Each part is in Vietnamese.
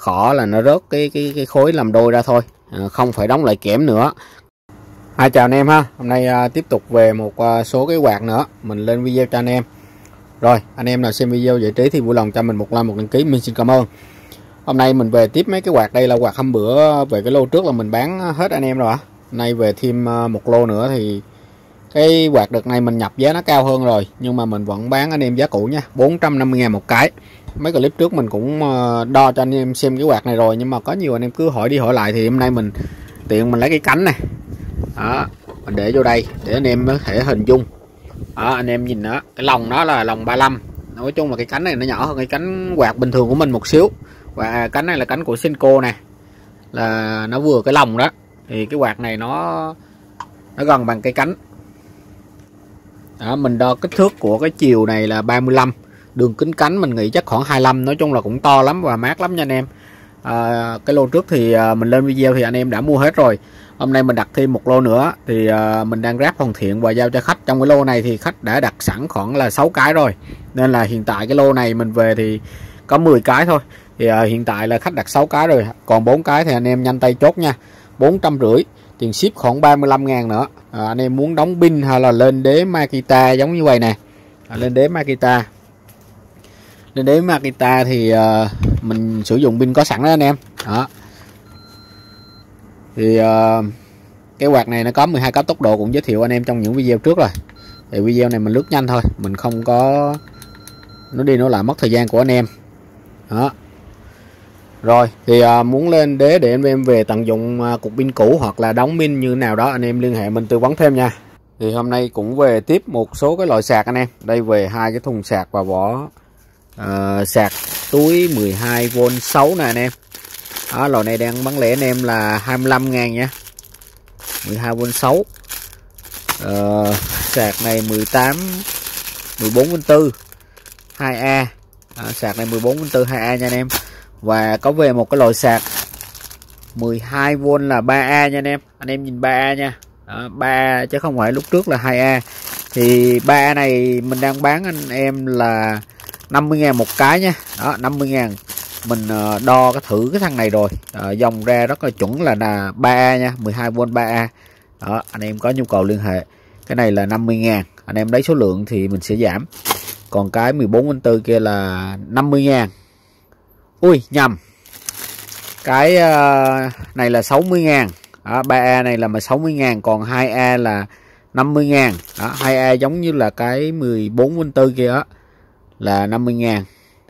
khỏ là nó rớt cái khối làm đôi ra thôi, không phải đóng lại kẽm nữa. Chào anh em ha, hôm nay tiếp tục về một số cái quạt nữa mình lên video cho anh em. Rồi anh em nào xem video giải trí thì vui lòng cho mình một like, một đăng ký, mình xin cảm ơn. Hôm nay mình về tiếp mấy cái quạt, đây là quạt hôm bữa về cái lô trước là mình bán hết anh em rồi. Nay về thêm một lô nữa thì cái quạt đợt này mình nhập giá nó cao hơn rồi, nhưng mà mình vẫn bán anh em giá cũ nha, 450.000 một cái. Mấy clip trước mình cũng đo cho anh em xem cái quạt này rồi, nhưng mà có nhiều anh em cứ hỏi đi hỏi lại thì hôm nay mình tiện mình lấy cái cánh này. Đó, mình để vô đây để anh em có thể hình dung. Đó, anh em nhìn đó, cái lồng nó là lồng 35. Nói chung là cái cánh này nó nhỏ hơn cái cánh quạt bình thường của mình một xíu. Và cánh này là cánh của Senco nè, là nó vừa cái lồng đó. Thì cái quạt này nó gần bằng cái cánh. Đó, mình đo kích thước của cái chiều này là 35. Đường kính cánh mình nghĩ chắc khoảng 25. Nói chung là cũng to lắm và mát lắm nha anh em. Cái lô trước thì mình lên video thì anh em đã mua hết rồi. Hôm nay mình đặt thêm một lô nữa thì mình đang ráp hoàn thiện và giao cho khách. Trong cái lô này thì khách đã đặt sẵn khoảng là 6 cái rồi, nên là hiện tại cái lô này mình về thì có 10 cái thôi. Thì hiện tại là khách đặt 6 cái rồi, còn 4 cái thì anh em nhanh tay chốt nha. 450, tiền ship khoảng 35.000 nữa. Anh em muốn đóng pin hay là lên đế Makita giống như vậy nè, lên đế Makita. Lên đế Makita thì mình sử dụng pin có sẵn đó anh em. Đó. Thì cái quạt này nó có 12 cấp tốc độ, cũng giới thiệu anh em trong những video trước rồi. Thì video này mình lướt nhanh thôi, mình không có nó đi nó lại mất thời gian của anh em. Đó. Rồi thì muốn lên đế để anh em về tận dụng cục pin cũ hoặc là đóng pin như nào đó, anh em liên hệ mình tư vấn thêm nha. Thì hôm nay cũng về tiếp một số cái loại sạc anh em. Đây về hai cái thùng sạc và vỏ sạc túi 12V 6 nè anh em. Đó, loại này đang bán lẻ anh em là 25.000 nha, 12V 6. Sạc này 14V 4 2A. Sạc này 14V 4 2A nha anh em. Và có về một cái loại sạc 12V là 3A nha anh em. Anh em nhìn 3A nha. Đó, 3A chứ không phải lúc trước là 2A. Thì 3A này mình đang bán anh em là 50.000 một cái nha. Đó, 50.000. Mình đo cái thử cái thằng này rồi, dòng ra rất là chuẩn là 3A nha, 12V 3A. Đó, anh em có nhu cầu liên hệ. Cái này là 50.000, anh em lấy số lượng thì mình sẽ giảm. Còn cái 14V kia là 50.000. Ui nhầm, cái này là 60.000. 3A này là 60.000, còn 2A là 50.000. 2A giống như là cái 14V kia đó, là 50.000.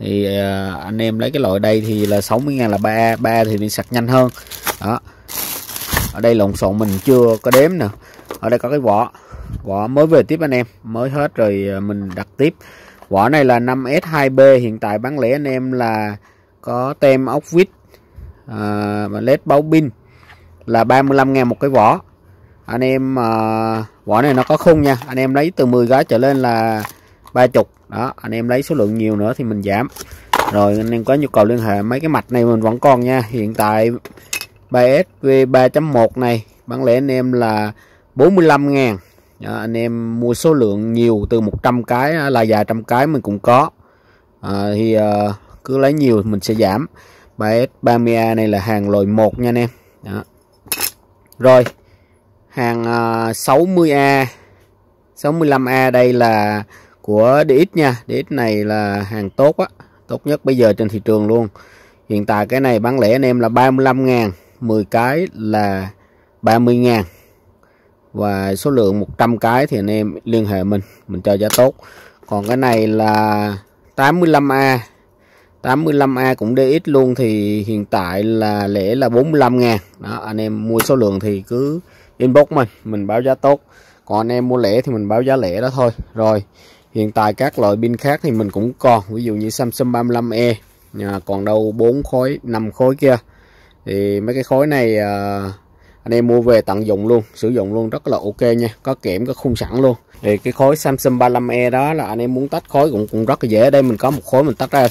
Thì anh em lấy cái loại đây thì là 60.000 là 3A. 3A thì mình sạc nhanh hơn. Đó. Ở đây lộn xộn, mình chưa có đếm nữa. Ở đây có cái vỏ. Vỏ mới về tiếp anh em, mới hết rồi mình đặt tiếp. Vỏ này là 5S2B, hiện tại bán lẻ anh em là có tem ốc vít và led báo pin là 35.000 một cái vỏ. Anh em vỏ này nó có khung nha. Anh em lấy từ 10 gói trở lên là 30. Đó, anh em lấy số lượng nhiều nữa thì mình giảm. Rồi anh em có nhu cầu liên hệ. Mấy cái mạch này mình vẫn còn nha. Hiện tại 3SV 3.1 này bán lẻ anh em là 45.000. Anh em mua số lượng nhiều, từ 100 cái là vài trăm cái mình cũng có. Thì cứ lấy nhiều mình sẽ giảm. 3S30A này là hàng loại 1 nha anh em. Đó. Rồi hàng 60A 65A đây là của DX nha. DX này là hàng tốt á, tốt nhất bây giờ trên thị trường luôn. Hiện tại cái này bán lẻ anh em là 35.000, 10 cái là 30.000. Và số lượng 100 cái thì anh em liên hệ mình cho giá tốt. Còn cái này là 85A. 85A cũng DX luôn thì hiện tại là lẻ là 45.000. Đó, anh em mua số lượng thì cứ inbox mình báo giá tốt. Còn anh em mua lẻ thì mình báo giá lẻ đó thôi. Rồi, hiện tại các loại pin khác thì mình cũng còn, ví dụ như Samsung 35E, còn đâu 4 khối, 5 khối kia. Thì mấy cái khối này anh em mua về tận dụng luôn, sử dụng luôn rất là ok nha, có kẽm có khung sẵn luôn. Thì cái khối Samsung 35E đó là anh em muốn tách khối cũng rất là dễ. Ở đây mình có một khối mình tách ra.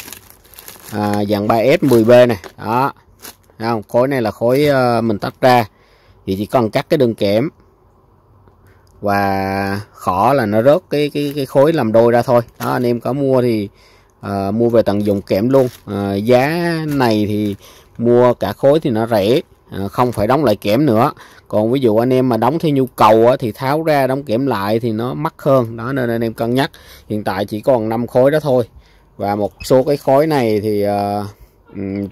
Dạng 3S10B này đó. Không, khối này là khối mình tách ra thì chỉ cần cắt cái đường kẽm và khỏ là nó rớt cái khối làm đôi ra thôi. Đó, anh em có mua thì mua về tận dụng kẽm luôn. Giá này thì mua cả khối thì nó rẻ, không phải đóng lại kẽm nữa. Còn ví dụ anh em mà đóng theo nhu cầu thì tháo ra đóng kẽm lại thì nó mắc hơn đó, nên anh em cân nhắc. Hiện tại chỉ còn 5 khối đó thôi, và một số cái khối này thì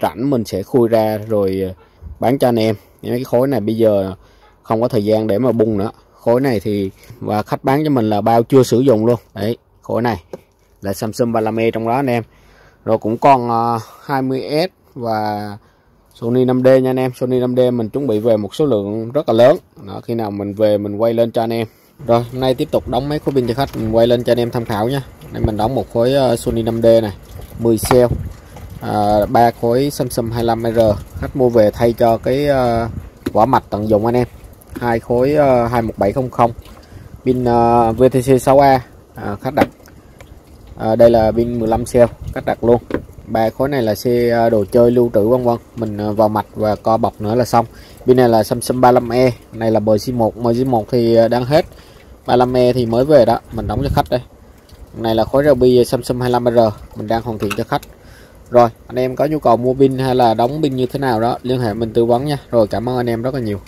rảnh mình sẽ khui ra rồi bán cho anh em. Những cái khối này bây giờ không có thời gian để mà bung nữa. Khối này thì và khách bán cho mình là bao chưa sử dụng luôn đấy. Khối này là Samsung 35E trong đó anh em. Rồi cũng còn 20S và Sony 5D nha anh em. Sony 5D mình chuẩn bị về một số lượng rất là lớn đó, khi nào mình về mình quay lên cho anh em. Rồi hôm nay tiếp tục đóng mấy khối pin cho khách, mình quay lên cho anh em tham khảo nha. Đây mình đóng một khối Sony 5D này 10 cell, 3 khối Samsung 35R khách mua về thay cho cái vỏ mạch tận dụng anh em. 2 khối 21700 pin VTC 6A khách đặt. Đây là pin 15 cell khách đặt luôn. 3 khối này là xe đồ chơi lưu trữ vân vân, mình vào mạch và co bọc nữa là xong. Pin này là Samsung 35E, này là MC1, MC1 thì đang hết, 35E thì mới về đó, mình đóng cho khách đây. Này là khối ruby Samsung 25R mình đang hoàn thiện cho khách. Rồi anh em có nhu cầu mua pin hay là đóng pin như thế nào đó liên hệ mình tư vấn nha. Rồi cảm ơn anh em rất là nhiều.